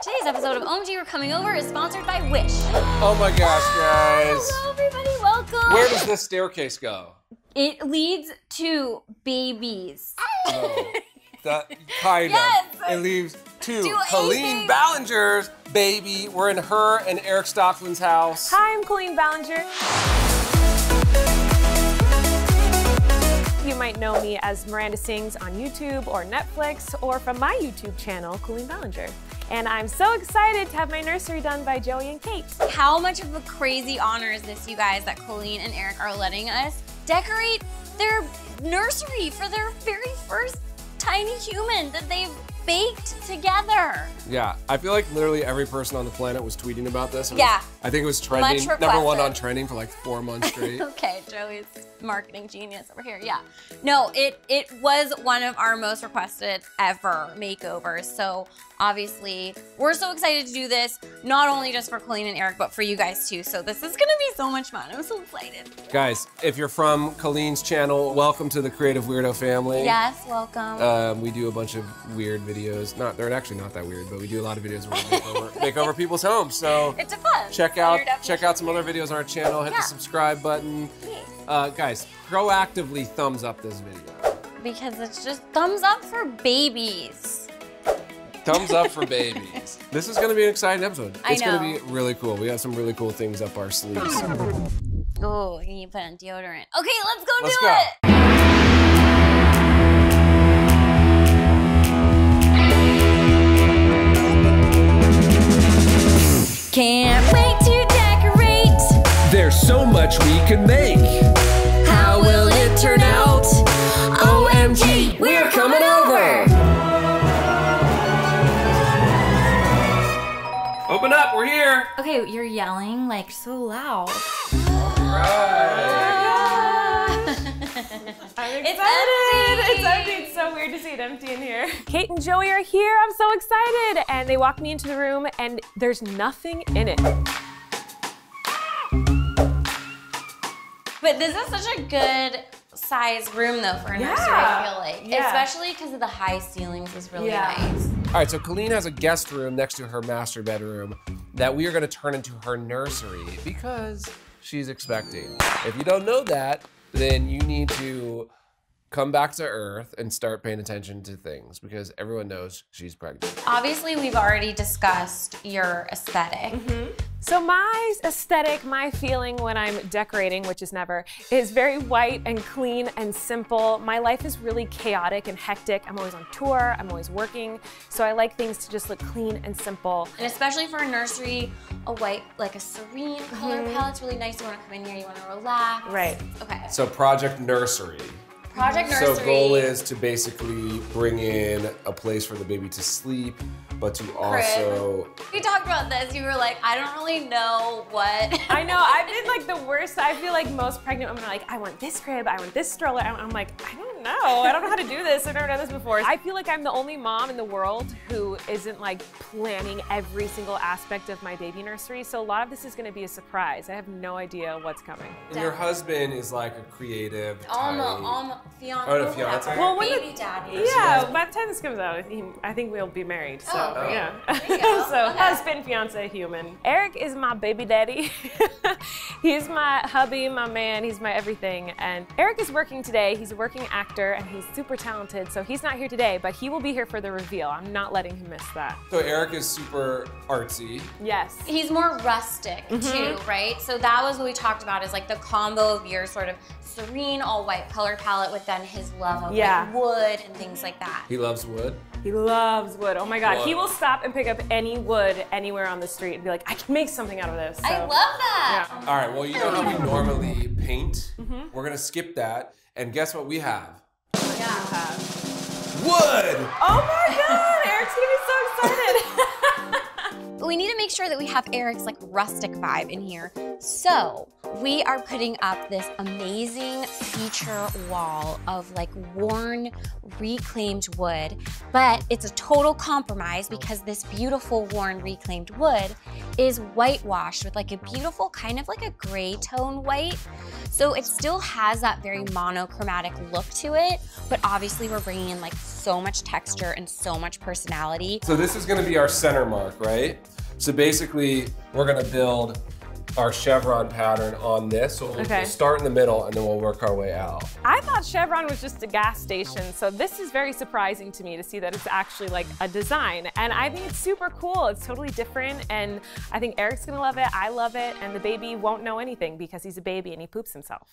Today's episode of OMG We're Coming Over is sponsored by Wish. Oh my gosh, guys. Hello, everybody. Welcome. Where does this staircase go? It leads to babies. Oh, that kind of. It leads to Colleen Ballinger's baby. We're in her and Eric Stocklin's house. Hi, I'm Colleen Ballinger. You might know me as Miranda Sings on YouTube or Netflix or from my YouTube channel, Colleen Ballinger. And I'm so excited to have my nursery done by Joey and Kate. How much of a crazy honor is this, you guys, that Colleen and Eric are letting us decorate their nursery for their very first tiny human that they've baked together. Yeah, I feel like literally every person on the planet was tweeting about this. Yeah. I think it was trending, number one on trending for like 4 months straight. Okay, Joey's marketing genius over here, yeah. No, it was one of our most requested ever makeovers, so obviously we're so excited to do this, not only just for Colleen and Eric, but for you guys too, so this is gonna be so much fun. I'm so excited. Guys, if you're from Colleen's channel, welcome to the Creative Weirdo family. Yes, welcome. We do a bunch of weird videos. Not, they're actually not that weird, but we do a lot of videos where we make over people's homes. So it's a fun. Check out some other videos on our channel. Hit the subscribe button, guys. Proactively thumbs up this video because it's just thumbs up for babies. Thumbs up for babies. This is going to be an exciting episode. It's going to be really cool. We have some really cool things up our sleeves. Oh, you put on deodorant. Okay, let's go do it. Can't wait to decorate. There's so much we can make. How will it turn out? OMG, we're coming over. Open up, we're here. Okay, you're yelling like so loud. All right. I'm excited. It's empty. It's so weird to see it empty in here. Kate and Joey are here. I'm so excited. And they walk me into the room and there's nothing in it. But this is such a good size room though for a nursery, I feel like. Yeah. Especially because of the high ceilings is really nice. All right, so Colleen has a guest room next to her master bedroom that we are gonna turn into her nursery because she's expecting. If you don't know that, then you need to come back to Earth and start paying attention to things because everyone knows she's pregnant. Obviously, we've already discussed your aesthetic. So my aesthetic, my feeling when I'm decorating, which is never, is very white and clean and simple. My life is really chaotic and hectic. I'm always on tour, I'm always working. So I like things to just look clean and simple. And especially for a nursery, a white, like a serene color palette's really nice. You wanna come in here, you wanna relax. Right. Okay. So Project Nursery. Project Nursery. So goal is to basically bring in a place for the baby to sleep, but to also... We talked about this, you were like, I don't really know what... I know, I've been like the worst. I feel like most pregnant women are like, I want this crib, I want this stroller. I'm like, I don't know. I don't know how to do this. I've never done this before. I feel like I'm the only mom in the world who isn't like planning every single aspect of my baby nursery. So a lot of this is gonna be a surprise. I have no idea what's coming. And your husband is like a creative fiance. Well, baby daddy. Yeah, by the time this comes out, I think we'll be married. So husband, fiance, human. Eric is my baby daddy. He's my hubby, my man. He's my everything. And Eric is working today. He's a working actor, and he's super talented. So he's not here today, but he will be here for the reveal. I'm not letting him miss that. So Eric is super artsy. Yes. He's more rustic too, right? So that was what we talked about. Is like the combo of your sort of serene all white color palette with then his love of like wood and things like that. He loves wood. He loves wood. Oh my God. Wood. He will stop and pick up any wood anywhere on the street and be like, I can make something out of this. So, I love that. Yeah. All right. Well, you know how we normally paint? We're going to skip that. And guess what we have? Wood. Oh my God. Eric's going to be so excited. We need to make make sure that we have Eric's like rustic vibe in here. So we are putting up this amazing feature wall of like worn, reclaimed wood, but it's a total compromise because this beautiful worn, reclaimed wood is whitewashed with like a beautiful kind of like a gray tone white. So it still has that very monochromatic look to it, but obviously we're bringing in like so much texture and so much personality. So this is gonna be our center mark, right? So basically we're gonna build our chevron pattern on this. So we'll start in the middle and then we'll work our way out. I thought chevron was just a gas station. So this is very surprising to me to see that it's actually like a design. And I think it's super cool. It's totally different. And I think Eric's gonna love it. I love it. And the baby won't know anything because he's a baby and he poops himself.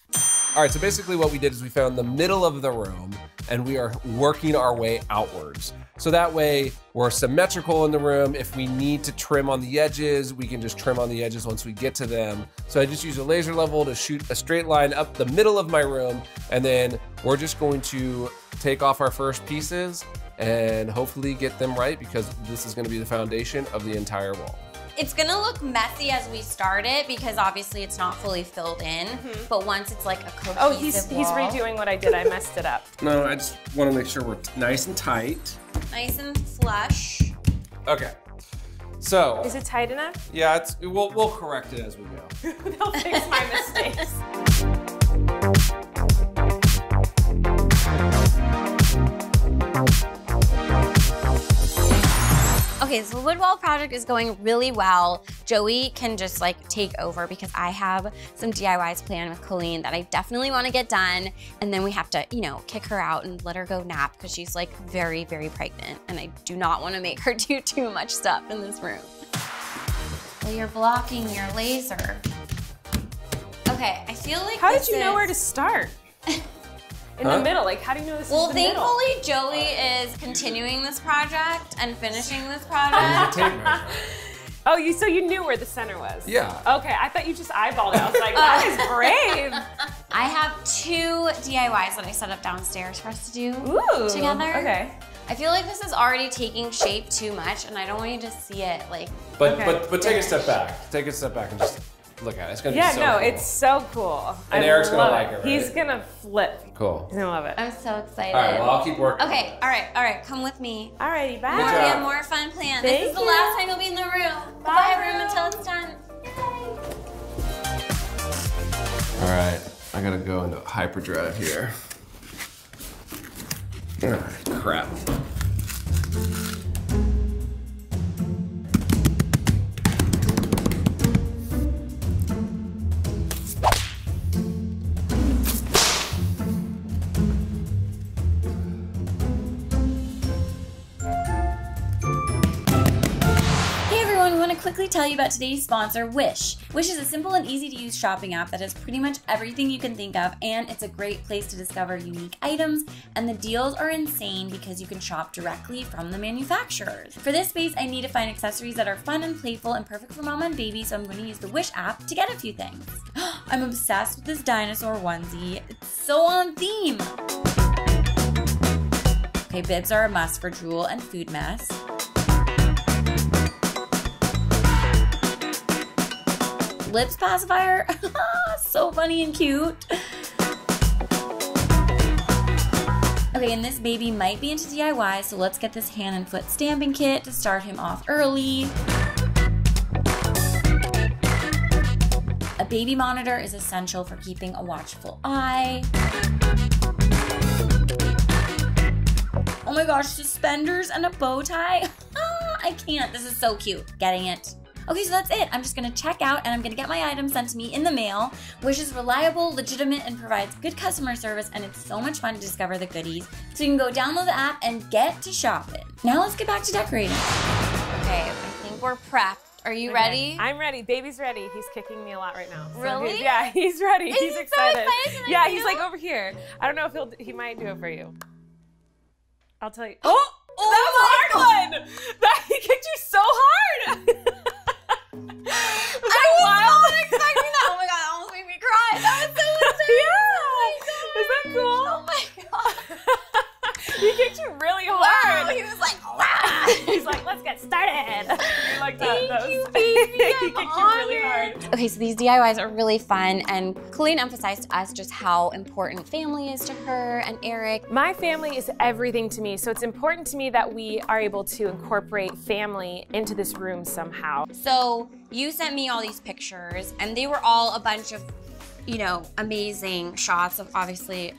All right, so basically what we did is we found the middle of the room and we are working our way outwards. So that way we're symmetrical in the room. If we need to trim on the edges, we can just trim on the edges once we get to them. So I just use a laser level to shoot a straight line up the middle of my room. And then we're just going to take off our first pieces and hopefully get them right because this is gonna be the foundation of the entire wall. It's gonna look messy as we start it because obviously it's not fully filled in, but once it's like a cohesive wall. Oh, he's redoing what I did, I messed it up. No, I just wanna make sure we're nice and tight. Nice and flush. Okay, so. Is it tight enough? Yeah, it's, we'll correct it as we go. They'll fix my mistakes. Okay, so the wood wall project is going really well. Joey can just like take over because I have some DIYs planned with Colleen that I definitely want to get done. And then we have to, you know, kick her out and let her go nap because she's like very, very pregnant. And I do not want to make her do too much stuff in this room. Well, you're blocking your laser. Okay, I feel like how did you know where to start? In the middle, like how do you know this is the middle? Well, thankfully Joey is continuing this project and finishing this project. Oh, so you knew where the center was? Yeah. Okay, I thought you just eyeballed it. I was like, that is brave. I have two DIYs that I set up downstairs for us to do together. Okay. I feel like this is already taking shape too much and I don't want you to see it like. But, but take a step back. Take a step back and just look at it. It's gonna be so cool. Yeah, no, it's so cool. And Eric's gonna like it, right? He's gonna flip. Cool. He's gonna love it. I'm so excited. All right, well, I'll keep working. Okay, all right, come with me. All righty, bye. We have more fun plans. This is the last time you'll be in the room. Bye, room, until it's done. Bye. All right, I gotta go into hyperdrive here. Ah, crap. Quickly tell you about today's sponsor, Wish. Wish is a simple and easy to use shopping app that has pretty much everything you can think of, and it's a great place to discover unique items, and the deals are insane because you can shop directly from the manufacturers. For this space, I need to find accessories that are fun and playful and perfect for mom and baby, so I'm going to use the Wish app to get a few things. I'm obsessed with this dinosaur onesie. It's so on theme. Okay, bibs are a must for drool and food mess. Lips pacifier, so funny and cute. Okay, and this baby might be into DIY, so let's get this hand and foot stamping kit to start him off early. A baby monitor is essential for keeping a watchful eye. Oh my gosh, suspenders and a bow tie. I can't, this is so cute, getting it. Okay, so that's it. I'm just gonna check out and I'm gonna get my items sent to me in the mail. Wish is reliable, legitimate, and provides good customer service, and it's so much fun to discover the goodies. So you can go download the app and get to shopping. Now let's get back to decorating. Okay, I think we're prepped. Are you ready? I'm ready. Baby's ready. He's kicking me a lot right now. So really? He's ready. He's excited. So excited he's like over here. I don't know if he might do it for you. I'll tell you. Oh that was a hard one! He kicked you so hard! He kicked you really hard. Wow, he was like, wow. He's like, let's get started. I like that. Thank you, baby. That kicked you really hard. Okay, so these DIYs are really fun, and Colleen emphasized to us just how important family is to her and Eric. My family is everything to me, so it's important to me that we are able to incorporate family into this room somehow. So you sent me all these pictures, and they were all a bunch of, you know, amazing shots of obviously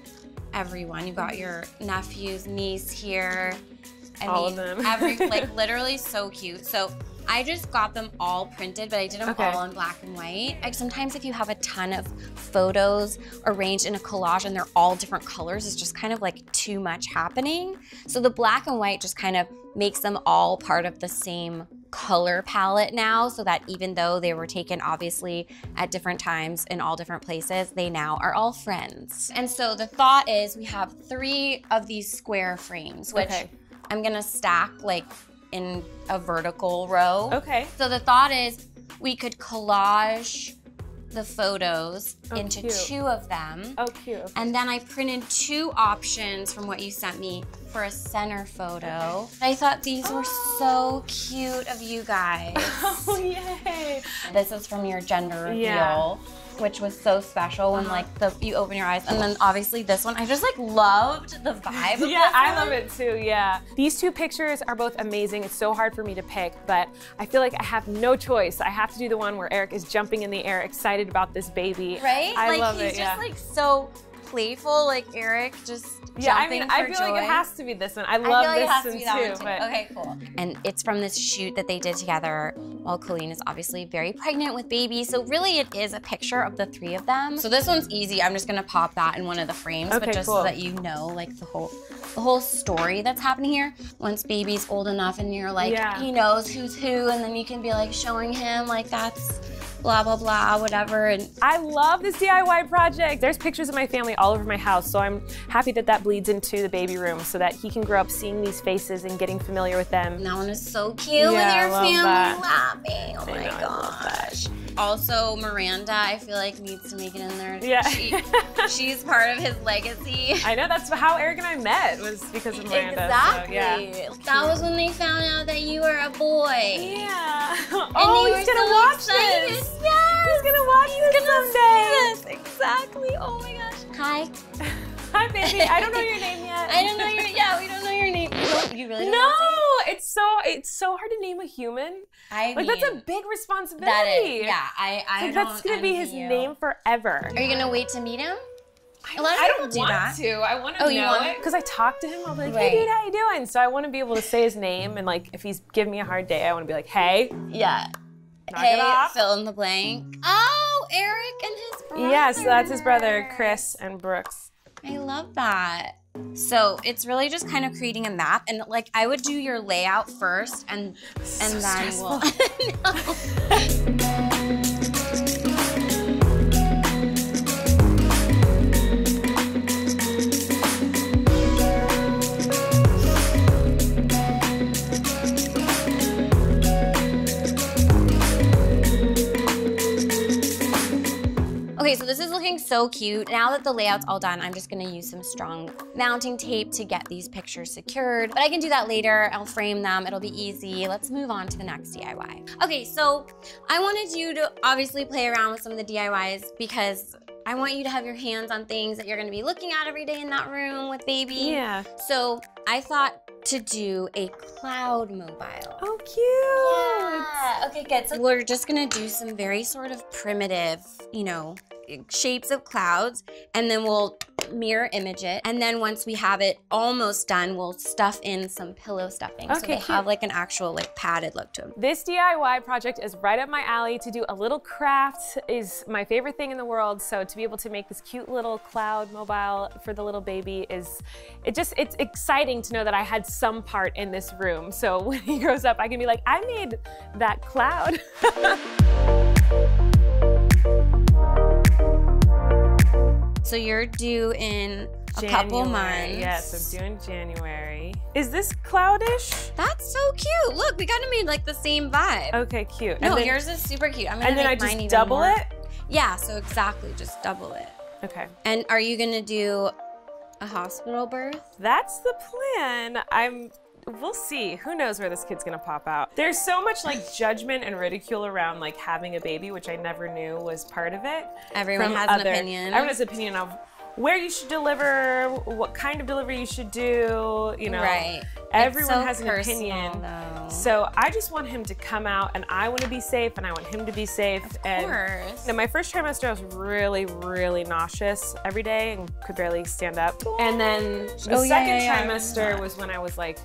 everyone. You got your nephews, niece here. I mean, all of them. Like literally so cute. So I just got them all printed, but I did them all in black and white. Like sometimes if you have a ton of photos arranged in a collage and they're all different colors, it's just kind of like too much happening. So the black and white just kind of makes them all part of the same color palette now, so that even though they were taken obviously at different times in all different places, they now are all friends. And so the thought is we have 3 of these square frames, which I'm gonna stack like in a vertical row. So the thought is we could collage the photos into 2 of them. And then I printed 2 options from what you sent me for a center photo. I thought these were so cute of you guys. Oh, yay. This is from your gender reveal, which was so special when like you open your eyes. And then obviously this one, I just like loved the vibe of this one. I love it too, These 2 pictures are both amazing. It's so hard for me to pick, but I feel like I have no choice. I have to do the one where Eric is jumping in the air, excited about this baby. Right? I love it, yeah. He's just like so playful, like Eric just jumping for joy. I feel like it has to be this one. I love this one too. Okay, cool. And it's from this shoot that they did together while Colleen is obviously very pregnant with baby. So really it is a picture of the 3 of them. So this one's easy. I'm just gonna pop that in one of the frames, but just so that you know like the whole story that's happening here. Once baby's old enough and you're like, he knows who's who, and then you can be like showing him like that's blah, blah, blah, whatever. And I love this DIY project. There's pictures of my family all over my house, so I'm happy that that bleeds into the baby room so that he can grow up seeing these faces and getting familiar with them. And that one is so cute with your family laughing. Oh my gosh. Also, Miranda, I feel like needs to make it in there. Yeah. She's part of his legacy. I know, that's how Eric and I met, was because of Miranda. Exactly. So, that was when they found out that you were a boy. Yeah. And he's gonna watch this. Yes. He's gonna watch this someday. Yes, exactly. Oh my gosh. Hi. Hi, baby. I don't know your name yet. I don't know your we don't know your name. You really don't know his name? It's so hard to name a human. I mean, that's a big responsibility. That is, I don't that's gonna be his name forever. Are you gonna wait to meet him? A lot of people don't want to. I want to know it. Because I talk to him, I'll be like, hey dude, how you doing? So I want to be able to say his name, and like if he's giving me a hard day, I want to be like, hey. Yeah. Hey, fill in the blank. Oh, Eric and his brother. Yes, so that's his brother, Chris and Brooks. I love that. So it's really just kind of creating a map, and like I would do your layout first, and then we'll. Okay, so this is looking so cute. Now that the layout's all done, I'm just gonna use some strong mounting tape to get these pictures secured, but I can do that later. I'll frame them, it'll be easy. Let's move on to the next DIY. Okay, so I wanted you to obviously play around with some of the DIYs because I want you to have your hands on things that you're gonna be looking at every day in that room with baby. Yeah. So I thought to do a cloud mobile. Oh, cute. Yeah, okay, good. So we're just gonna do some very sort of primitive, you know, shapes of clouds, and then we'll mirror image it. And then once we have it almost done, we'll stuff in some pillow stuffing. So they have like an actual like padded look to them. This DIY project is right up my alley. To do a little craft is my favorite thing in the world. So to be able to make this cute little cloud mobile for the little baby is, it's exciting to know that I had some part in this room. So when he grows up, I can be like, I made that cloud. So you're due in a couple months. Yes, I'm due in January. Is this cloudish? That's so cute. Look, we kind of made like the same vibe. Okay, cute. No, yours is super cute. I'm gonna make mine even more. And then I just double it? Yeah, so exactly, just double it. Okay. And are you gonna do a hospital birth? That's the plan. I'm we'll see. Who knows where this kid's gonna pop out. There's so much like judgment and ridicule around like having a baby, which I never knew was part of it. Everyone has an opinion. Everyone has an opinion of where you should deliver, what kind of delivery you should do, you know. Right. Everyone has an opinion. Though. So I just want him to come out and I want to be safe and I want him to be safe. Of course. And my first trimester I was really, really nauseous every day and could barely stand up. And then the second trimester was when I was like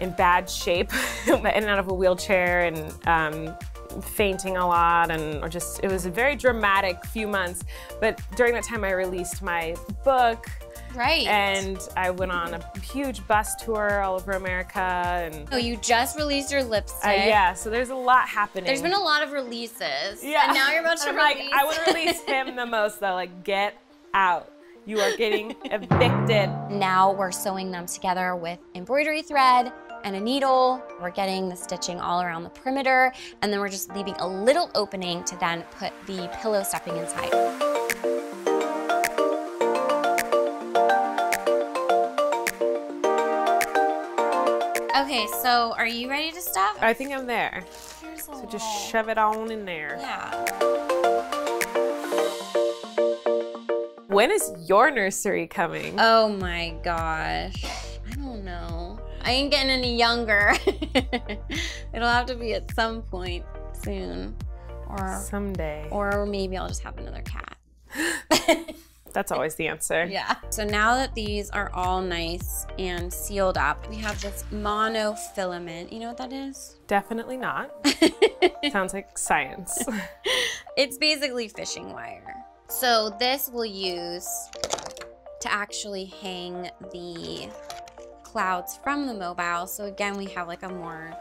in bad shape, in and out of a wheelchair and fainting a lot, and it was a very dramatic few months. But during that time I released my book. Right. And I went on a huge bus tour all over America. And oh, you just released your lipstick. Yeah, so there's a lot happening. There's been a lot of releases. Yeah. And now you're about to release. Like, I want to release him the most though, like get out. You are getting evicted. Now we're sewing them together with embroidery thread and a needle. We're getting the stitching all around the perimeter, and then we're just leaving a little opening to then put the pillow stuffing inside. Okay, so are you ready to stuff? I think I'm there. So just shove it on in there. Yeah. When is your nursery coming? Oh my gosh, I don't know. I ain't getting any younger. It'll have to be at some point soon. Or someday. Or maybe I'll just have another cat. That's always the answer. Yeah. So now that these are all nice and sealed up, we have this monofilament. You know what that is? Definitely not. Sounds like science. It's basically fishing wire. So this we'll use to actually hang the clouds from the mobile. So again, we have like a more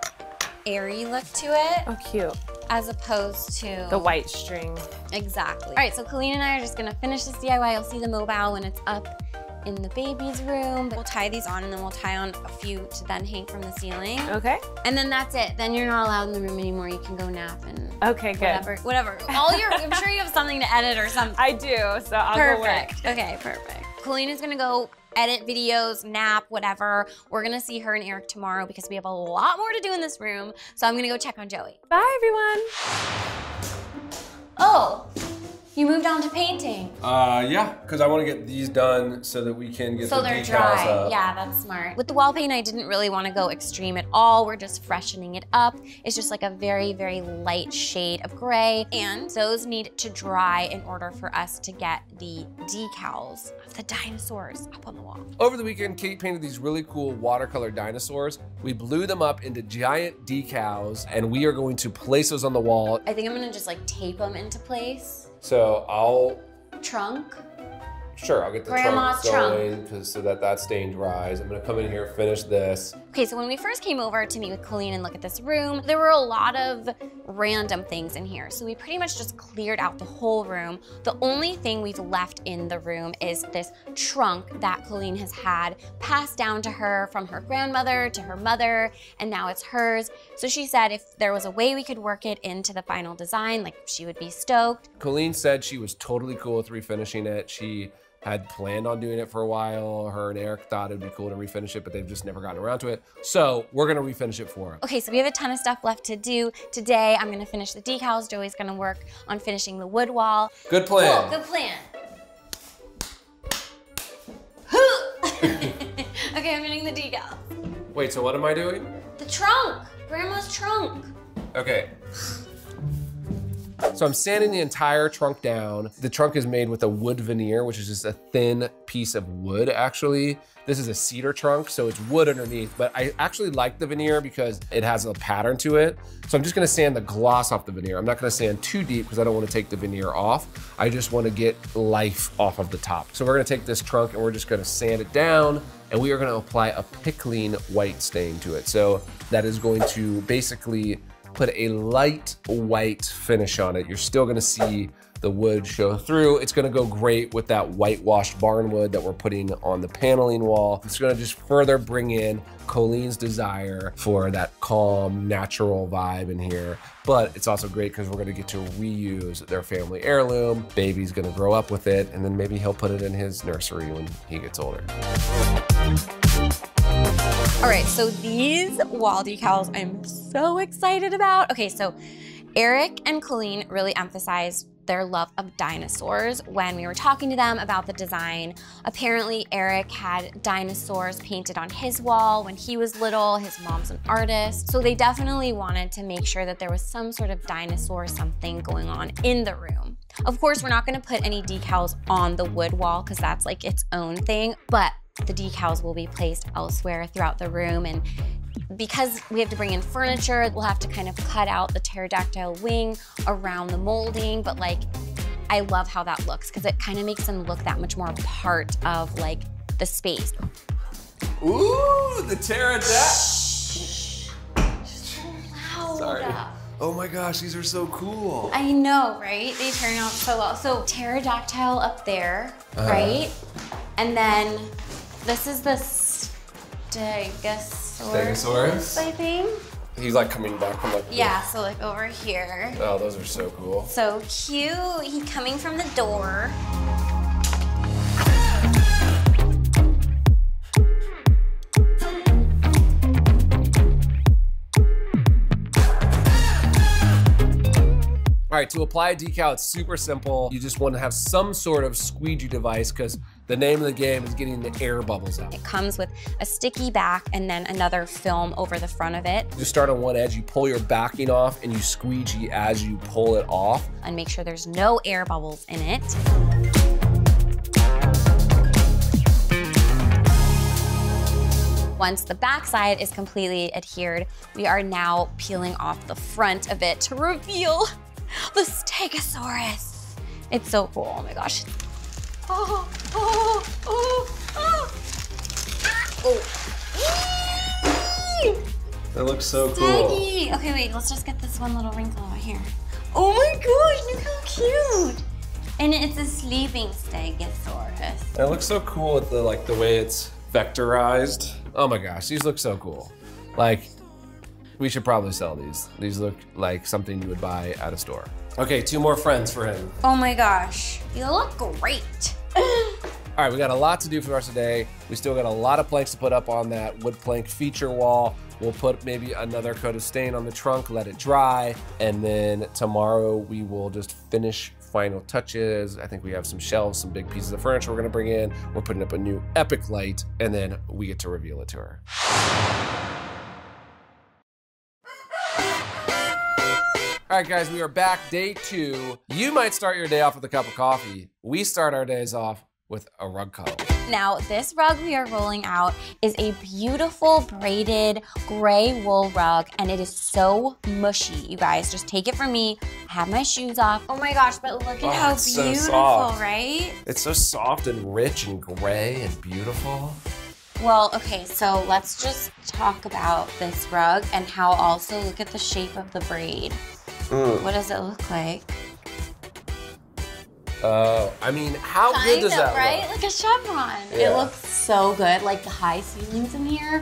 airy look to it. Oh, cute. As opposed to the white string. Exactly. All right, so Colleen and I are just gonna finish this DIY. You'll see the mobile when it's up in the baby's room. We'll tie these on and then we'll tie on a few to then hang from the ceiling. Okay. And then that's it. Then you're not allowed in the room anymore. You can go nap and whatever. All your, I'm sure you have something to edit or something. I do, so I'll go work. Okay, perfect. Colleen is gonna go edit videos, nap, whatever. We're gonna see her and Eric tomorrow because we have a lot more to do in this room. So I'm gonna go check on Joey. Bye, everyone. Oh. You moved on to painting. Yeah, because I want to get these done so that we can get the decals dry. Up. Yeah, that's smart. With the wall paint, I didn't really want to go extreme at all. We're just freshening it up. It's just like a very, very light shade of gray, and those need to dry in order for us to get the decals of the dinosaurs up on the wall. Over the weekend, Kate painted these really cool watercolor dinosaurs. We blew them up into giant decals, and we are going to place those on the wall. I think I'm gonna just like tape them into place. So I'll... Trunk? Sure, I'll get the trunk going so that that stain dries. I'm gonna come in here, finish this. Okay, so when we first came over to meet with Colleen and look at this room, there were a lot of random things in here. So we pretty much just cleared out the whole room. The only thing we've left in the room is this trunk that Colleen has had passed down to her from her grandmother to her mother, and now it's hers. So she said if there was a way we could work it into the final design, like she would be stoked. Colleen said she was totally cool with refinishing it. She had planned on doing it for a while. Her and Eric thought it'd be cool to refinish it, but they've just never gotten around to it. So we're gonna refinish it for him. Okay, so we have a ton of stuff left to do. Today, I'm gonna finish the decals. Joey's gonna work on finishing the wood wall. Good plan. Cool, good plan. Okay, I'm getting the decals. Wait, so what am I doing? The trunk, Grandma's trunk. Okay. So I'm sanding the entire trunk down. The trunk is made with a wood veneer, which is just a thin piece of wood, actually. This is a cedar trunk, so it's wood underneath, but I actually like the veneer because it has a pattern to it. So I'm just gonna sand the gloss off the veneer. I'm not gonna sand too deep because I don't wanna take the veneer off. I just wanna get life off of the top. So we're gonna take this trunk and we're just gonna sand it down, and we are gonna apply a pickling white stain to it. So that is going to basically put a light white finish on it. You're still gonna see the wood show through. It's gonna go great with that whitewashed barn wood that we're putting on the paneling wall. It's gonna just further bring in Colleen's desire for that calm, natural vibe in here. But it's also great because we're gonna get to reuse their family heirloom. Baby's gonna grow up with it, and then maybe he'll put it in his nursery when he gets older. All right, so these wall decals I'm so excited about. Okay, so Eric and Colleen really emphasized their love of dinosaurs when we were talking to them about the design. Apparently, Eric had dinosaurs painted on his wall when he was little. His mom's an artist. So they definitely wanted to make sure that there was some sort of dinosaur something going on in the room. Of course, we're not gonna put any decals on the wood wall because that's like its own thing, but the decals will be placed elsewhere throughout the room, and because we have to bring in furniture, we'll have to kind of cut out the pterodactyl wing around the molding, but like, I love how that looks because it kind of makes them look that much more part of like the space. Ooh, the pterodactyl. So loud. Sorry. Oh my gosh, these are so cool. I know, right? They turn out so well. So pterodactyl up there, right? And then this is the Stegosaurus, I think. He's like coming back from like... Yeah, so like over here. Oh, those are so cool. So cute. He's coming from the door. All right, to apply a decal, it's super simple. You just want to have some sort of squeegee device because the name of the game is getting the air bubbles out. It comes with a sticky back and then another film over the front of it. You start on one edge, you pull your backing off, and you squeegee as you pull it off. And make sure there's no air bubbles in it. Once the backside is completely adhered, we are now peeling off the front of it to reveal the Stegosaurus. It's so cool, oh my gosh. Oh, oh, oh, oh. Oh. That looks so Steggy. Cool. Okay, wait, let's just get this one little wrinkle out here. Oh my gosh, look how cute. And it's a sleeping Stegosaurus. That looks so cool with the, like, the way it's vectorized. Oh my gosh, these look so cool. Like, we should probably sell these. These look like something you would buy at a store. Okay, two more friends for him. Oh my gosh, you look great. All right, we got a lot to do for the rest of the day. We still got a lot of planks to put up on that wood plank feature wall. We'll put maybe another coat of stain on the trunk, let it dry, and then tomorrow we will just finish final touches. I think we have some shelves, some big pieces of furniture we're gonna bring in. We're putting up a new epic light, and then we get to reveal it to her. All right, guys, we are back, day 2. You might start your day off with a cup of coffee. We start our days off with a rug cuddle. Now, this rug we are rolling out is a beautiful braided gray wool rug, and it is so mushy, you guys. Just take it from me. I have my shoes off. Oh my gosh, but look at how beautiful, so right? It's so soft and rich and gray and beautiful. Well, okay, so let's just talk about this rug and how also look at the shape of the braid. What does it look like? I mean, how good does that look? Right? Like a chevron. Yeah. It looks so good. Like the high ceilings in here,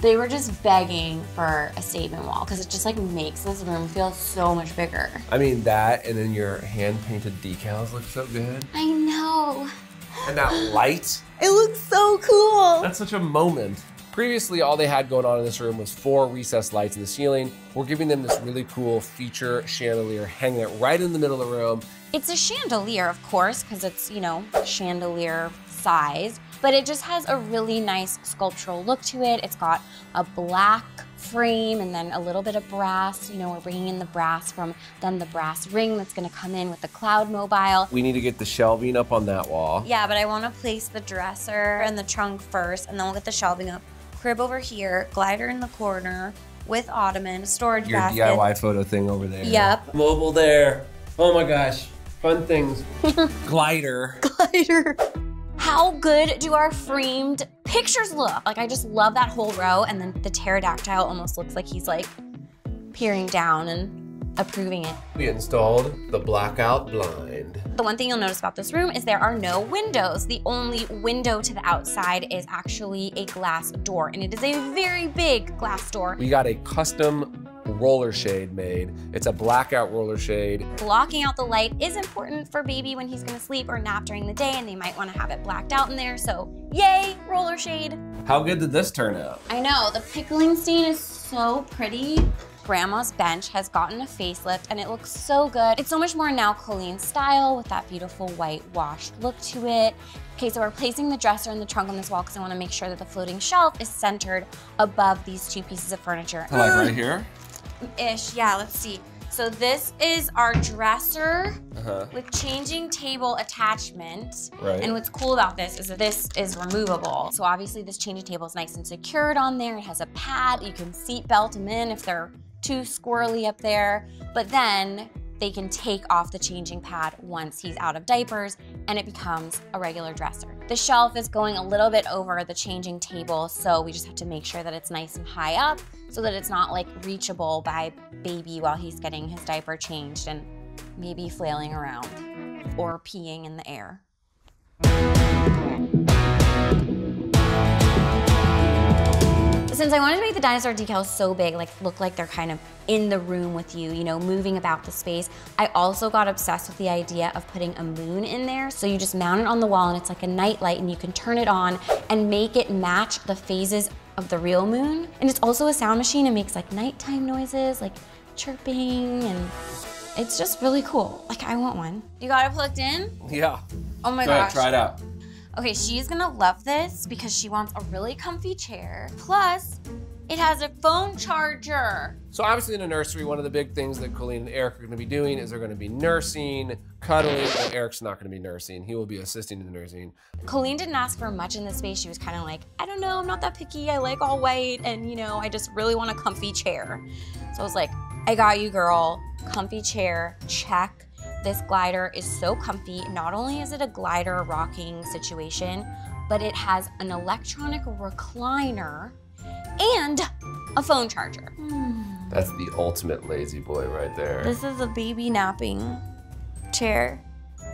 they were just begging for a statement wall because it just like makes this room feel so much bigger. I mean that, and then your hand-painted decals look so good. I know. And that light. It looks so cool. That's such a moment. Previously, all they had going on in this room was 4 recessed lights in the ceiling. We're giving them this really cool feature chandelier, hanging it right in the middle of the room. It's a chandelier, of course, because it's, you know, chandelier size, but it just has a really nice sculptural look to it. It's got a black frame and then a little bit of brass. You know, we're bringing in the brass from then the brass ring that's gonna come in with the Cloud Mobile. We need to get the shelving up on that wall. Yeah, but I wanna place the dresser and the trunk first, and then we'll get the shelving up. Crib over here, glider in the corner with ottoman, storage basket. Your DIY photo thing over there. Yep. Mobile there. Oh my gosh, fun things. Glider. Glider. How good do our framed pictures look? Like I just love that whole row, and then the pterodactyl almost looks like he's like peering down and approving it. We installed the blackout blind. The one thing you'll notice about this room is there are no windows. The only window to the outside is actually a glass door, and it is a very big glass door. We got a custom roller shade made. It's a blackout roller shade. Blocking out the light is important for baby when he's gonna sleep or nap during the day, and they might wanna have it blacked out in there, so yay, roller shade. How good did this turn out? I know, the pickling stain is so pretty. Grandma's bench has gotten a facelift and it looks so good. It's so much more now Colleen style with that beautiful white washed look to it. Okay, so we're placing the dresser and the trunk on this wall because I want to make sure that the floating shelf is centered above these two pieces of furniture. Like right here? Ish, yeah, let's see. So this is our dresser with changing table attachment. Right. And what's cool about this is that this is removable. So obviously this changing table is nice and secured on there. It has a pad, you can seat belt them in if they're too squirrely up there, but then they can take off the changing pad once he's out of diapers and it becomes a regular dresser. The shelf is going a little bit over the changing table, so we just have to make sure that it's nice and high up so that it's not like reachable by baby while he's getting his diaper changed and maybe flailing around or peeing in the air. Since I wanted to make the dinosaur decals so big, like look like they're kind of in the room with you, you know, moving about the space, I also got obsessed with the idea of putting a moon in there. So you just mount it on the wall and it's like a night light and you can turn it on and make it match the phases of the real moon. And it's also a sound machine. It makes like nighttime noises, like chirping, and it's just really cool. Like, I want one. You got it plugged in? Yeah. Oh my gosh. Go ahead, try it out. Okay, she's gonna love this because she wants a really comfy chair. Plus, it has a phone charger. So obviously in a nursery, one of the big things that Colleen and Eric are gonna be doing is they're gonna be nursing, cuddling. Well, Eric's not gonna be nursing. He will be assisting in the nursing. Colleen didn't ask for much in this space. She was kind of like, I don't know, I'm not that picky. I like all white and, you know, I just really want a comfy chair. So I was like, I got you, girl. Comfy chair, check. This glider is so comfy. Not only is it a glider rocking situation, but it has an electronic recliner and a phone charger. That's the ultimate lazy boy right there. This is a baby napping chair.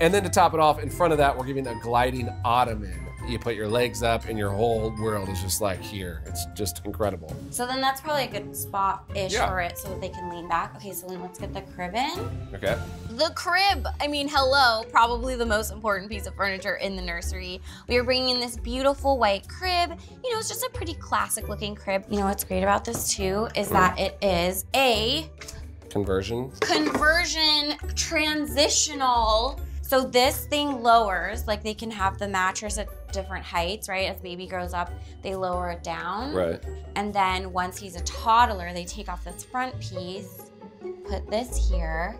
And then to top it off, in front of that, we're giving a gliding ottoman. You put your legs up and your whole world is just like here. It's just incredible. So then that's probably a good spot-ish for it so that they can lean back. Okay, so then let's get the crib in. Okay. The crib, I mean, hello, probably the most important piece of furniture in the nursery. We are bringing in this beautiful white crib. You know, it's just a pretty classic looking crib. You know what's great about this too is that it is a conversion transitional. So this thing lowers, like they can have the mattress at different heights, right? As baby grows up, they lower it down. Right. And then once he's a toddler, they take off this front piece, put this here,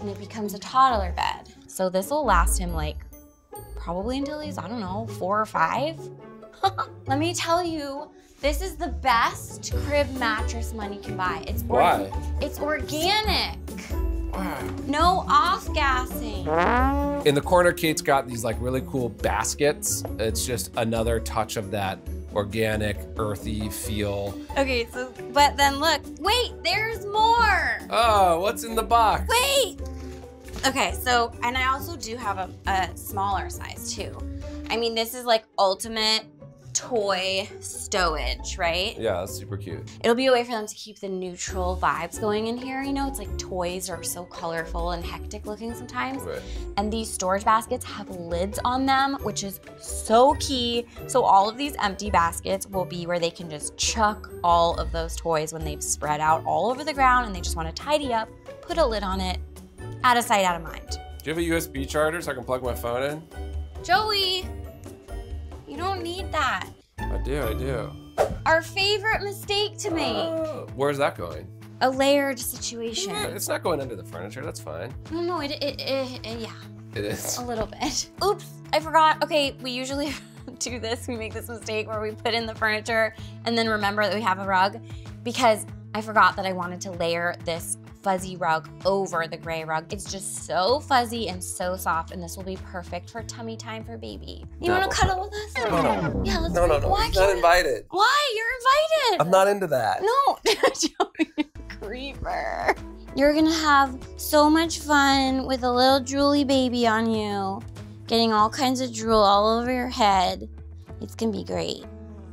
and it becomes a toddler bed. So this will last him like probably until he's, I don't know, 4 or 5. Let me tell you, this is the best crib mattress money can buy. It's why? It's organic. No off-gassing. In the corner, Kate's got these like really cool baskets. It's just another touch of that organic, earthy feel. Okay, so, but then look. Wait, there's more. Oh, what's in the box? Wait. Okay, so, and I also do have a smaller size too. I mean, this is like ultimate toy stowage, right? Yeah, that's super cute. It'll be a way for them to keep the neutral vibes going in here. You know, it's like toys are so colorful and hectic looking sometimes. Right. And these storage baskets have lids on them, which is so key. So all of these empty baskets will be where they can just chuck all of those toys when they've spread out all over the ground and they just want to tidy up, put a lid on it, out of sight, out of mind. Do you have a USB charger so I can plug my phone in? Joey! You don't need that. I do, I do. Our favorite mistake to make. Where's that going? A layered situation. Yeah, it's not going under the furniture, that's fine. No, no, yeah. It is. A little bit. Oops, I forgot. Okay, we usually do this, we make this mistake where we put in the furniture and then remember that we have a rug, because I forgot that I wanted to layer this fuzzy rug over the gray rug. It's just so fuzzy and so soft, and this will be perfect for tummy time for baby. You want to cuddle with us? No. Yeah, let's no. Why? He's not invited. Why? You're invited. I'm not into that. No. Creeper. You're going to have so much fun with a little drooly baby on you, getting all kinds of drool all over your head. It's going to be great.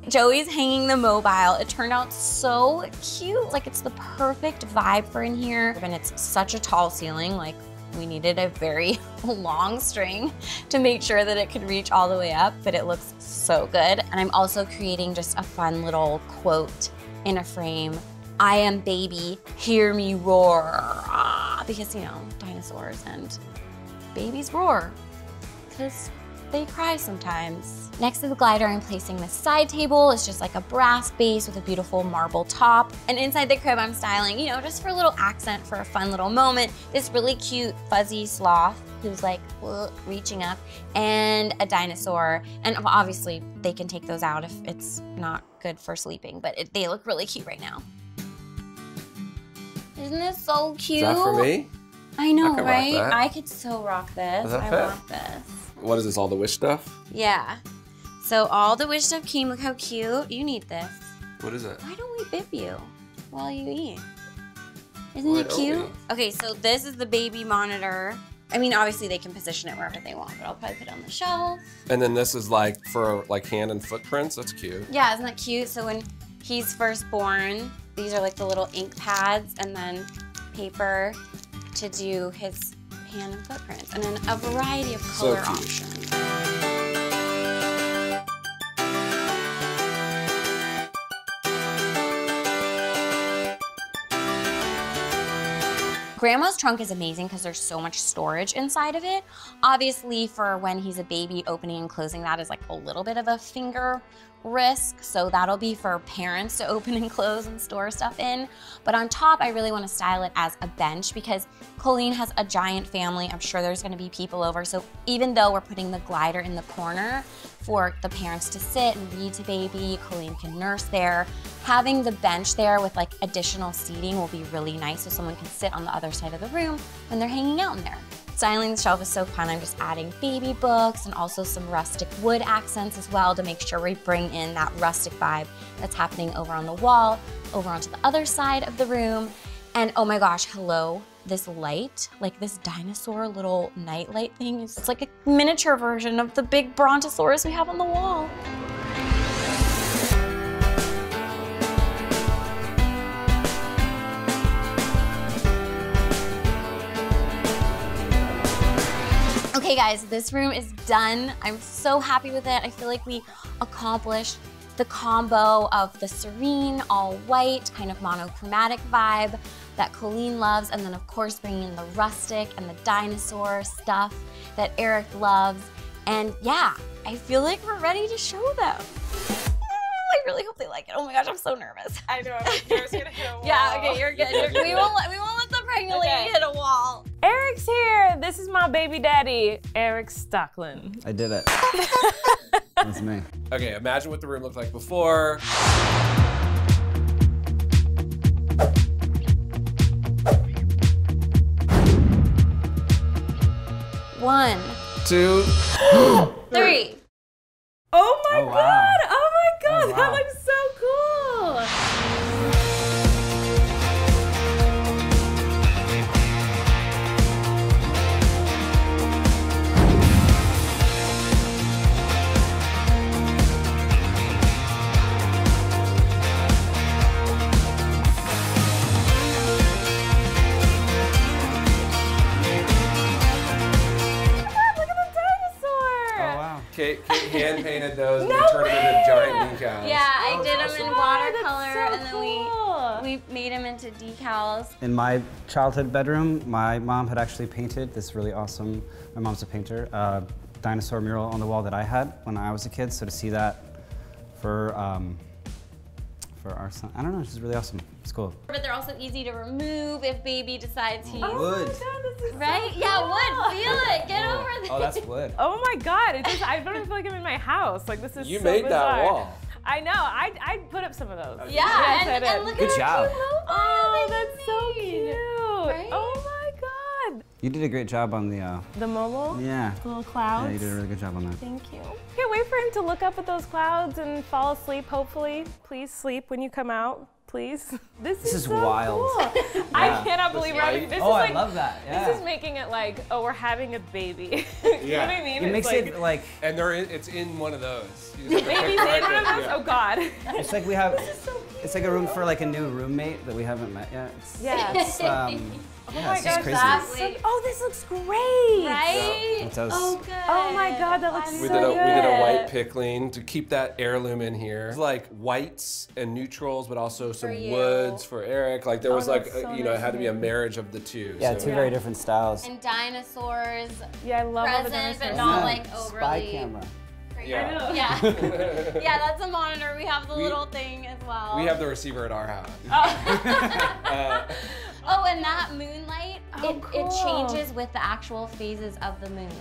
Joey's hanging the mobile. It turned out so cute. Like, it's the perfect vibe for in here. And it's such a tall ceiling, like We needed a very long string to make sure that it could reach all the way up, but it looks so good. And I'm also creating just a fun little quote in a frame. I am baby, hear me roar. Ah, because, you know, dinosaurs and babies roar because they cry sometimes. Next to the glider, I'm placing this side table. It's just like a brass base with a beautiful marble top. And inside the crib, I'm styling, you know, just for a little accent, for a fun little moment, this really cute fuzzy sloth who's like reaching up, and a dinosaur. And obviously they can take those out if it's not good for sleeping, but they look really cute right now. Isn't this so cute? Is that for me? I know, right? I could so rock this. I want this. What is this, all the Wish stuff? Yeah. So all the Wish stuff came. Look how cute. You need this. What is it? Why don't we bib you while you eat? Isn't it cute? Okay, so this is the baby monitor. I mean, obviously they can position it wherever they want, but I'll probably put it on the shelf. And then this is like for like hand and footprints. That's cute. Yeah, isn't that cute? So when he's first born, these are like the little ink pads and then paper to do his hand and footprints, and then a variety of color options. Grandma's trunk is amazing because there's so much storage inside of it. Obviously, for when he's a baby, opening and closing that is like a little bit of a finger risk, so that'll be for parents to open and close and store stuff in. But on top, I really want to style it as a bench because Colleen has a giant family. I'm sure there's going to be people over, so even though we're putting the glider in the corner for the parents to sit and read to baby, Colleen can nurse there. Having the bench there with like additional seating will be really nice so someone can sit on the other side of the room when they're hanging out in there. Styling the shelf is so fun. I'm just adding baby books and also some rustic wood accents as well to make sure we bring in that rustic vibe that's happening over on the wall, over onto the other side of the room. And oh my gosh, hello, this light, like this dinosaur little night light thing. It's like a miniature version of the big brontosaurus we have on the wall. Okay guys, this room is done. I'm so happy with it. I feel like we accomplished the combo of the serene, all white, kind of monochromatic vibe that Colleen loves, and then of course bringing in the rustic and the dinosaur stuff that Eric loves. And yeah, I feel like we're ready to show them. I really hope they like it. Oh my gosh, I'm so nervous. I know, I'm nervous gonna hit a wall. Yeah, okay, you're good. You're good. We won't let the pregnant lady hit a wall. Eric's here. This is my baby daddy, Eric Stocklin. I did it. That's me. Okay, imagine what the room looked like before. One. Two. Three. Oh my God. Wow. Oh my God. Oh, wow. That looks so Kate hand painted those and turned them into giant decals. Yeah, I did them in watercolor, and then we made them into decals. In my childhood bedroom, my mom had actually painted this really awesome, my mom's a painter, dinosaur mural on the wall that I had when I was a kid. So to see that for our son, I don't know, it's just really awesome. It's cool. But they're also easy to remove if baby decides to use. Oh wood. My God, this is right? So yeah, cool. Wood. Feel it. Get over this. Oh, that's wood. Oh my God! It just—I don't even feel like I'm in my house. Like this is. You so made bizarre. That wall. I know. I put up some of those. Yeah, yes, and look good at job. Cute logo. Oh, that's so cute. Right? Oh my God. You did a great job on the mobile. Yeah. The little clouds. Yeah, you did a really good job on that. Thank you. Can't wait for him to look up at those clouds and fall asleep. Hopefully, please sleep when you come out. Please. This is so wild. Cool. Yeah. I cannot believe we're having this. Oh, is like, I love that. Yeah. This is making it like, oh, we're having a baby. You know what I mean? It makes it like. And it's in one of those. Baby's in one of those? Oh, God. It's like we have. This is so cute. It's like a room for like a new roommate that we haven't met yet. It's, yeah. It's, Oh my gosh, this is crazy. Oh, this looks great. Right? Yeah, it does. Oh, good. Oh my God, that looks so good. We did a white pickling to keep that heirloom in here. It's like whites and neutrals, but also some woods for Eric. Like there was it had to be a marriage of the two. Yeah, so. two very different styles. And dinosaurs. Yeah, I love all the dinosaurs. Present, but not like overly. Spy camera. Yeah. Yeah. Yeah, that's a monitor. We have the little thing as well. We have the receiver at our house. Oh, and that moonlight, it changes with the actual phases of the moon.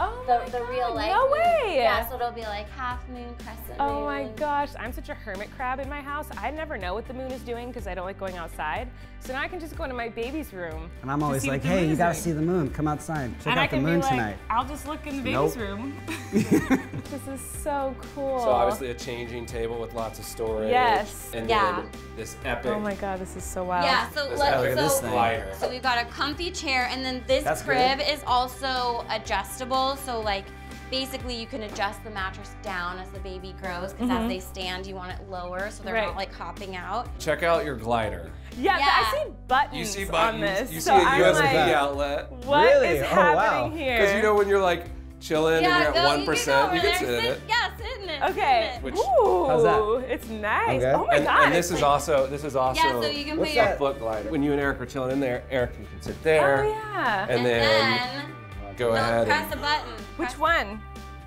Oh the real light. No way. Yeah, so it'll be like half moon, crescent moon. Oh my gosh, I'm such a hermit crab in my house. I never know what the moon is doing because I don't like going outside. So now I can just go into my baby's room. And I'm always like, hey, you gotta see the moon. Come outside. Check out the moon tonight. I'll just look in the baby's room. This is so cool. So obviously a changing table with lots of storage. Yes. And then this epic. Oh my God, this is so wild. Yeah, so let's so we've got a comfy chair, and then this crib is also adjustable. So like basically you can adjust the mattress down as the baby grows, because as they stand you want it lower so they're not like hopping out. Check out your glider. Yeah, yeah. I see buttons. You see buttons on this. You see a USB outlet. What is happening here? Because you know when you're like chilling and you're at 1%, you can sit in it. Yeah, sit in it. Okay. Which, how's that? It's nice. Okay. Oh my God. And this is also yeah, so you can put your foot glider. When you and Eric are chilling in there, Eric you can sit there. Oh yeah. And then go ahead. Press a button. Which one?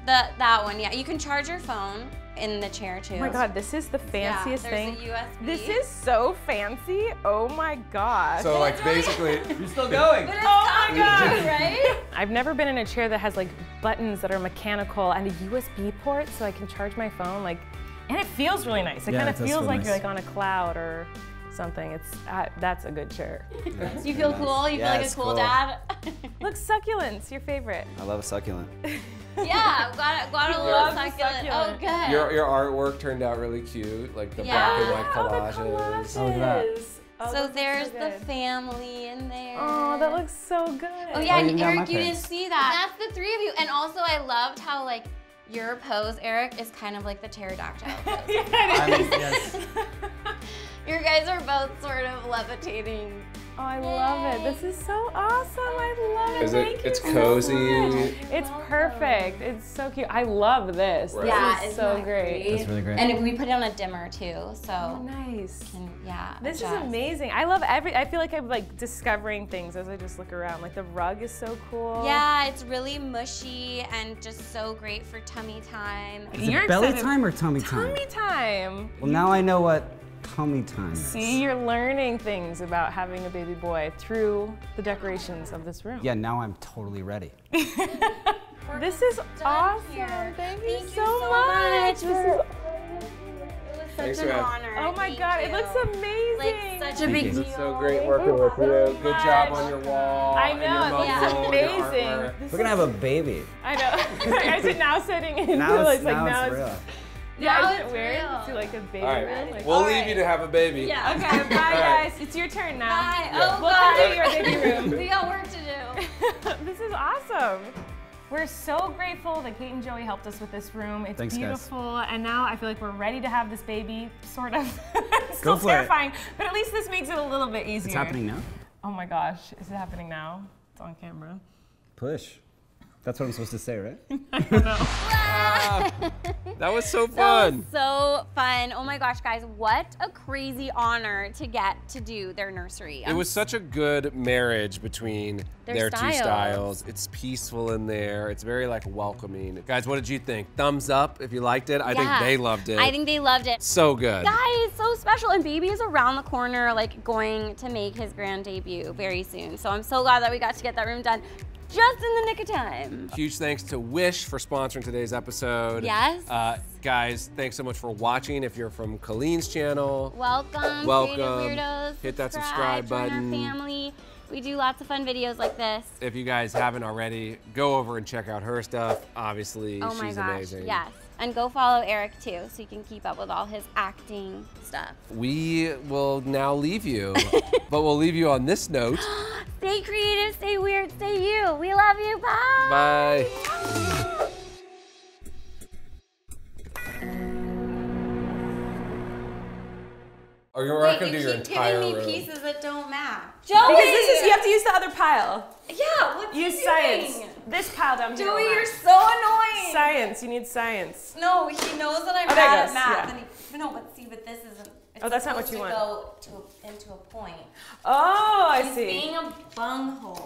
That one. Yeah, you can charge your phone in the chair too. Oh my God, this is the fanciest thing. A USB. This is so fancy. Oh my gosh. So like basically, you're still going. Oh my God, right? I've never been in a chair that has like buttons that are mechanical and a USB port so I can charge my phone. Like, and it feels really nice. It kind of feels like you're like on a cloud or something. It's that's a good chair. Yeah, you feel cool. You feel like a cool dad. Look, succulents, your favorite. I love a succulent. Yeah, got a little succulent. Oh, good. Your artwork turned out really cute, like the black and white collages. Oh, the collages. Oh, look at that. Oh, so there's the family in there. Oh, that looks so good. Oh yeah, and Eric, you didn't see that. That's the three of you. And also, I loved how like your pose, Eric, is kind of like the pterodactyl pose. Yes. You guys are both sort of levitating. Oh, I love it. This is so awesome. I love it. It's cozy. It's perfect. It's so cute. I love this. Right. Yeah, it's so great. That's really great. And we put it on a dimmer too, so. Oh, nice. And yeah. This is amazing. I love I feel like I'm like discovering things as I just look around. Like the rug is so cool. Yeah, it's really mushy and just so great for tummy time. Is it belly time or tummy time? Tummy time. Well, now I know what tummy time. See, you're learning things about having a baby boy through the decorations of this room. Yeah, now I'm totally ready. This is awesome. Thank you so much. It was such an honor. Oh my God, it looks amazing. Like such a big deal. It's so great working with you. Good job on your wall. I know, it's amazing. We're gonna have a baby. I know. Guys are now sitting in. Now it's real. Yeah, now it's weird to like a baby. Right. Like, we'll leave you to have a baby. Yeah, okay. Bye, guys. It's your turn now. Bye. Yeah. Oh, welcome to your baby room. We got work to do. This is awesome. We're so grateful that Kate and Joey helped us with this room. It's beautiful, guys. And now I feel like we're ready to have this baby, sort of. Still terrifying, but at least this makes it a little bit easier. It's happening now? Oh my gosh, is it happening now? It's on camera. Push. That's what I'm supposed to say, right? I don't know. That was so fun. So fun. Oh my gosh, guys, what a crazy honor to get to do their nursery. It was such a good marriage between their two styles. It's peaceful in there. It's very like welcoming. Guys, what did you think? Thumbs up if you liked it. I think they loved it. I think they loved it. So good. Guys, so special. And baby is around the corner, like going to make his grand debut very soon. So I'm so glad that we got to get that room done. Just in the nick of time. Huge thanks to Wish for sponsoring today's episode. Yes. Guys, thanks so much for watching. If you're from Colleen's channel, welcome. Creative Weirdos. Hit that subscribe button. Join our family. We do lots of fun videos like this. If you guys haven't already, go over and check out her stuff. Obviously, she's amazing. Yes. And go follow Eric too, so you can keep up with all his acting stuff. We will now leave you, but we'll leave you on this note. Stay creative, stay weird, stay you. We love you, bye. Bye. You're welcome to your entire room. Wait, you keep giving me pieces that don't match. Joey! Because this is, you have to use the other pile. Yeah, what's use doing? Science. This pile down here. Joey, you're so annoying. Science, you need science. No, he knows that I'm bad at math. Yeah. And he, no, but see, but this isn't. Oh, that's not what you want. Go into a point. Oh, I see. He's being a bunghole.